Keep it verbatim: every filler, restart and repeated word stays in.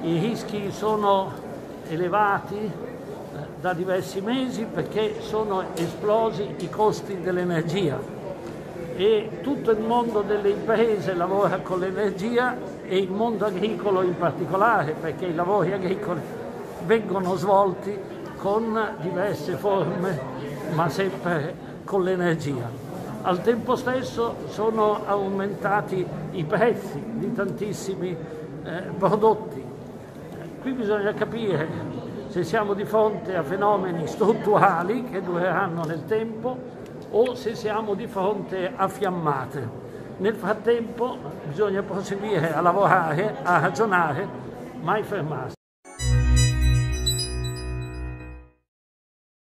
I rischi sono elevati da diversi mesi perché sono esplosi i costi dell'energia e tutto il mondo delle imprese lavora con l'energia e il mondo agricolo in particolare, perché i lavori agricoli vengono svolti con diverse forme ma sempre con l'energia. Al tempo stesso sono aumentati i prezzi di tantissimi eh, prodotti. Qui bisogna capire se siamo di fronte a fenomeni strutturali che dureranno nel tempo o se siamo di fronte a fiammate. Nel frattempo bisogna proseguire a lavorare, a ragionare, mai fermarsi.